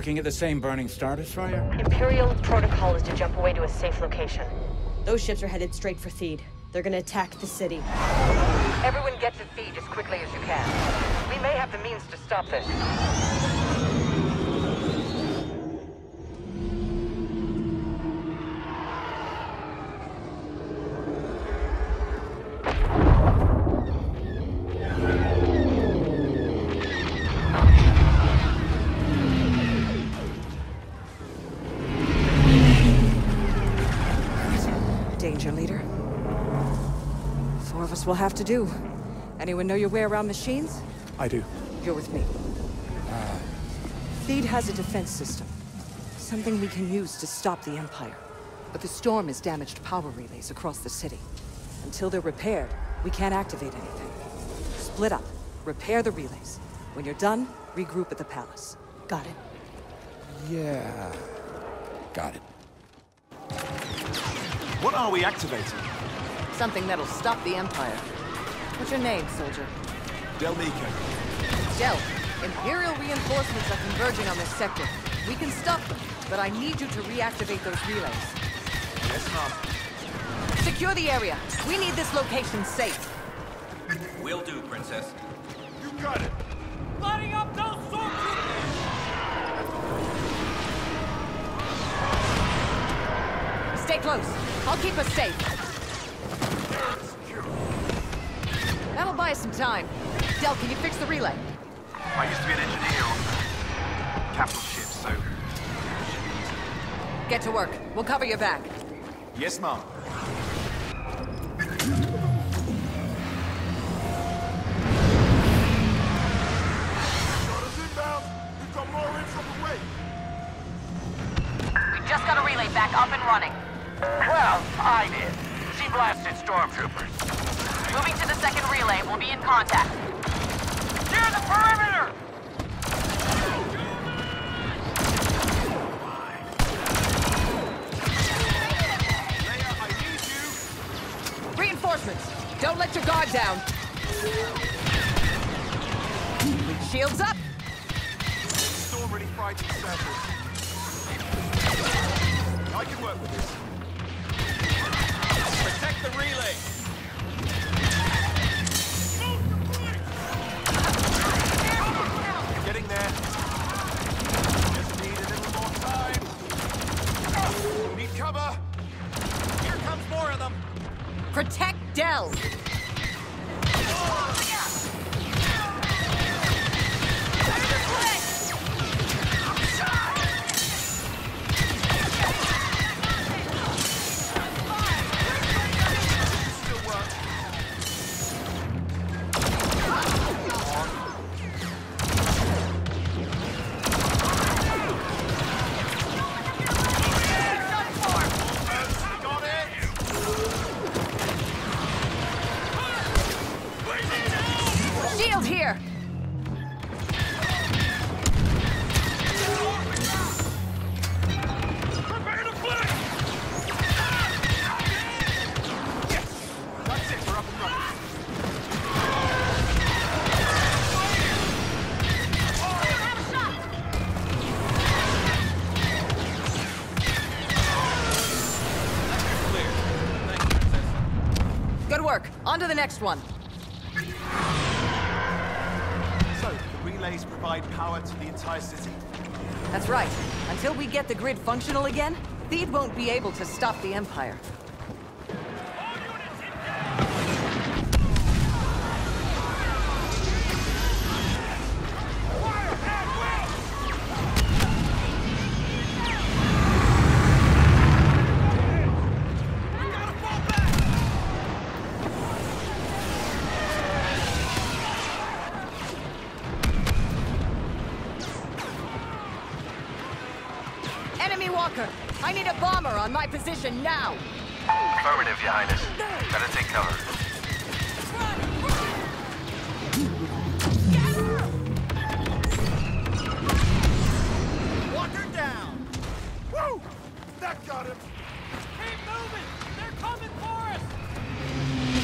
looking at the same burning Star Destroyer? Imperial protocol is to jump away to a safe location. Those ships are headed straight for Theed. They're gonna attack the city. Everyone get to Theed as quickly as you can. We may have the means to stop this. We'll have to do. Anyone know your way around machines? I do. You're with me. Theed has a defense system. Something we can use to stop the Empire. But the storm has damaged power relays across the city. Until they're repaired, we can't activate anything. Split up. Repair the relays. When you're done, regroup at the palace. Got it? Yeah. Got it. What are we activating? Something that'll stop the Empire. What's your name, soldier? Del Meeko. Del, Imperial reinforcements are converging on this sector. We can stop them, but I need you to reactivate those relays. Yes, Mom. Secure the area. We need this location safe. Will do, Princess. You got it. Lighting up those sword troopers! Stay close. I'll keep us safe. That'll buy us some time. Del, can you fix the relay? I used to be an engineer on capital ships, so... Get to work. We'll cover your back. Yes, Mom. We've got more in from the way. We just got a relay back up and running. Well, I did. She blasted stormtroopers. Moving to the second relay, we'll be in contact. Clear the perimeter! Leia, I need you! Reinforcements! Don't let your guard down! Shields up! Storm ready fighting surface. I can work with this. Protect the relay! Protect Del! On to the next one. So, the relays provide power to the entire city? That's right. Until we get the grid functional again, Theed won't be able to stop the Empire. I need a bomber on my position now! Affirmative, Your Highness. Better take cover. Walk her down! Woo! That got him! Keep moving! They're coming for us!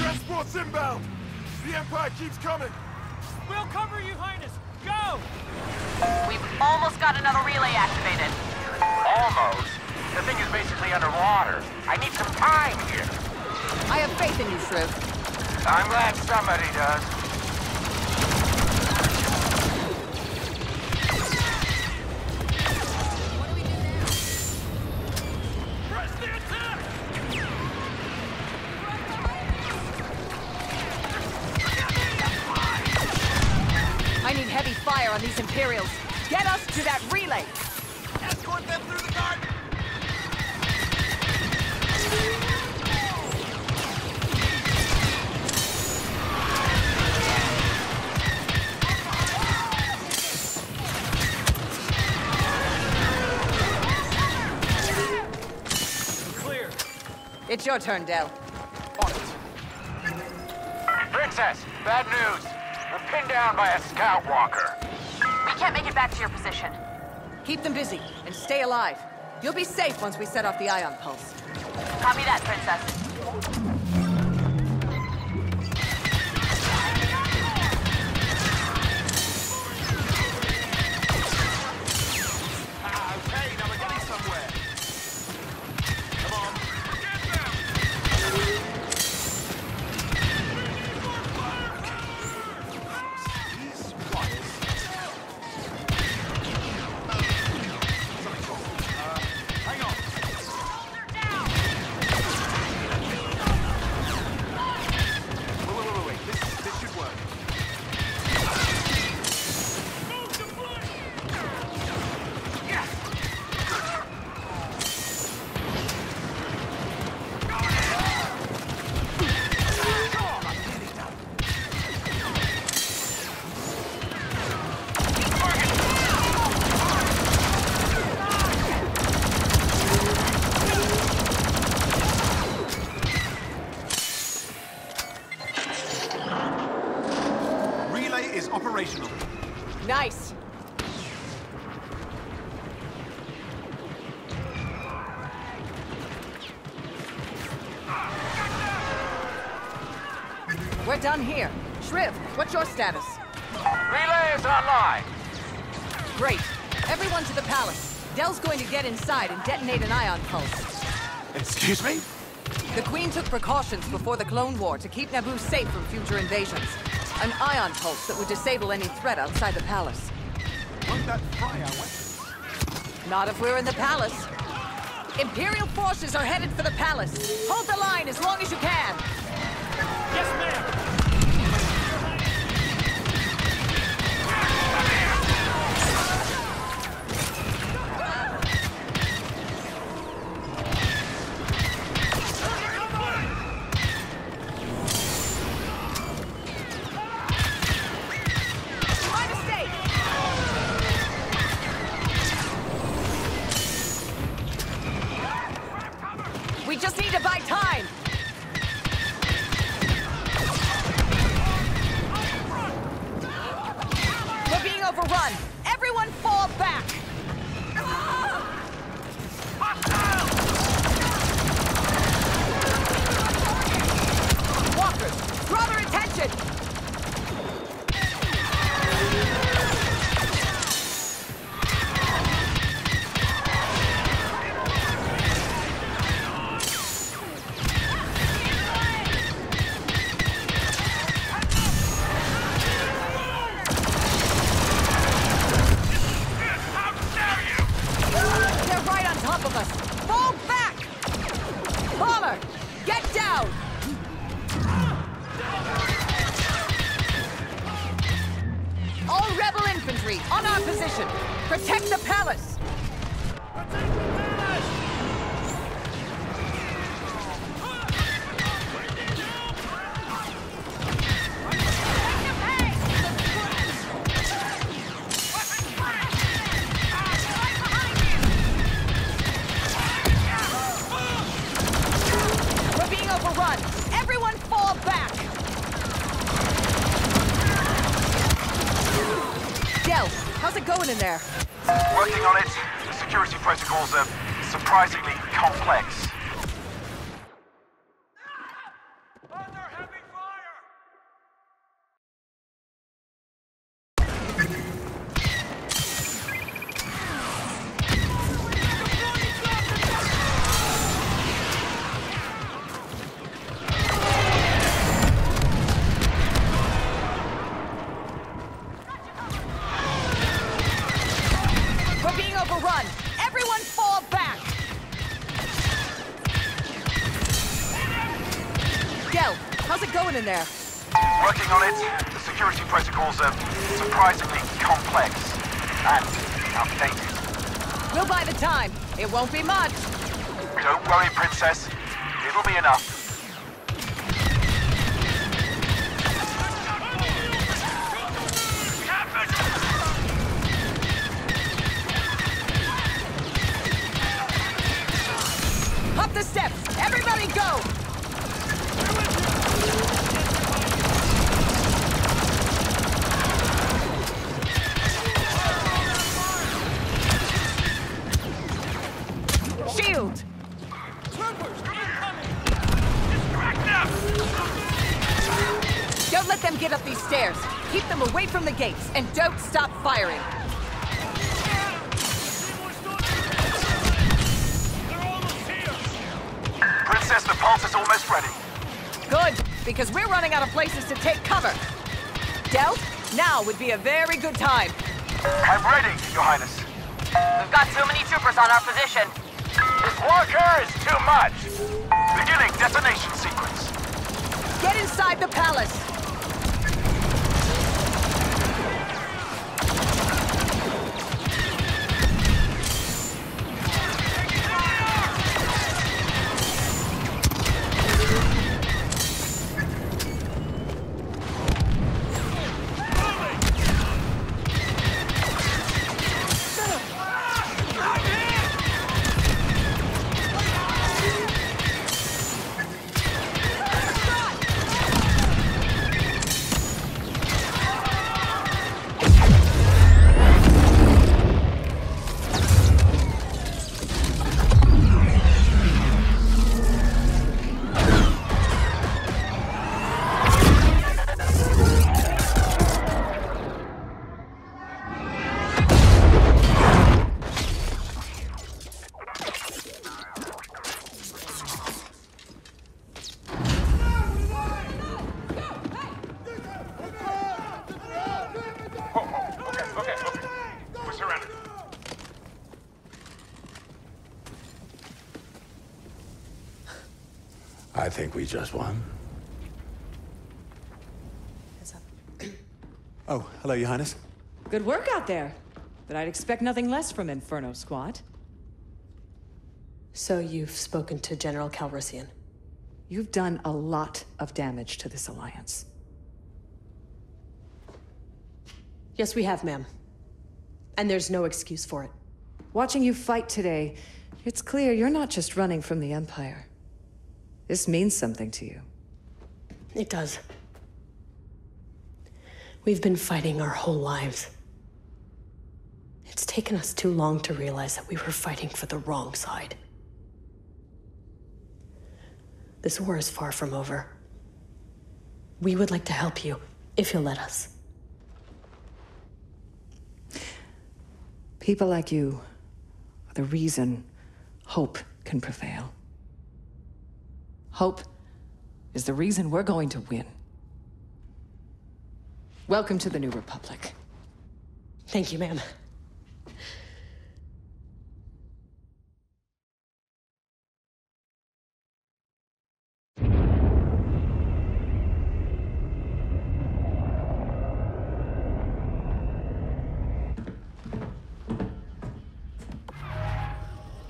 Transport's inbound! The Empire keeps coming! We'll cover you, Highness! Go! We've almost got another relay activated. Almost? The thing is basically underwater. I need some time here. I have faith in you, Shriv. I'm glad somebody does. These Imperials. Get us to that relay. Escort them through the garden. Clear. It's your turn, Del. On it. Princess, bad news. We're pinned down by a scout walker. I can't make it back to your position. Keep them busy, and stay alive. You'll be safe once we set off the ion pulse. Copy that, Princess. Okay, now we're getting somewhere. Come on. Nice. We're done here. Shriv, what's your status? Relay is online. Great. Everyone to the palace. Del's going to get inside and detonate an ion pulse. Excuse me? The Queen took precautions before the Clone War to keep Naboo safe from future invasions. An ion pulse that would disable any threat outside the palace. Won't that fry our... Not if we're in the palace. Imperial forces are headed for the palace. Hold the line as long as you can. Yes, ma'am. Protect the palace! Protect the palace! We're being overrun! Everyone fall back! Del, how's it going in there? Working on it. The security protocols are surprisingly complex. Under heavy fire! it going in there? Working on it. The security protocols are surprisingly complex and outdated. We'll buy the time. It won't be much. Don't worry, Princess. It'll be enough. Up the steps! Everybody go! Shield! Troopers, incoming! Distract them! Don't let them get up these stairs. Keep them away from the gates, and don't stop firing. The pulse is almost ready. Good, because we're running out of places to take cover. Del, now would be a very good time. I'm ready, Your Highness. We've got too many troopers on our position. This walker is too much. Beginning detonation sequence. Get inside the palace. I think we just won. What's up? Oh, hello, Your Highness. Good work out there, but I'd expect nothing less from Inferno Squad. So you've spoken to General Calrissian. You've done a lot of damage to this alliance. Yes, we have, ma'am. And there's no excuse for it. Watching you fight today, it's clear you're not just running from the Empire. This means something to you. It does. We've been fighting our whole lives. It's taken us too long to realize that we were fighting for the wrong side. This war is far from over. We would like to help you, if you'll let us. People like you are the reason hope can prevail. Hope is the reason we're going to win. Welcome to the New Republic. Thank you, ma'am.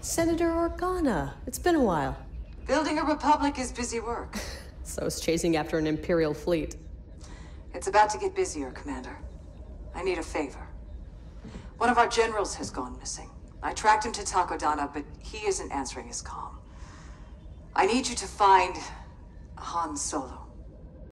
Senator Organa, it's been a while. Building a republic is busy work. So is chasing after an imperial fleet. It's about to get busier, Commander. I need a favor. One of our generals has gone missing. I tracked him to Takodana, but he isn't answering his comm. I need you to find Han Solo.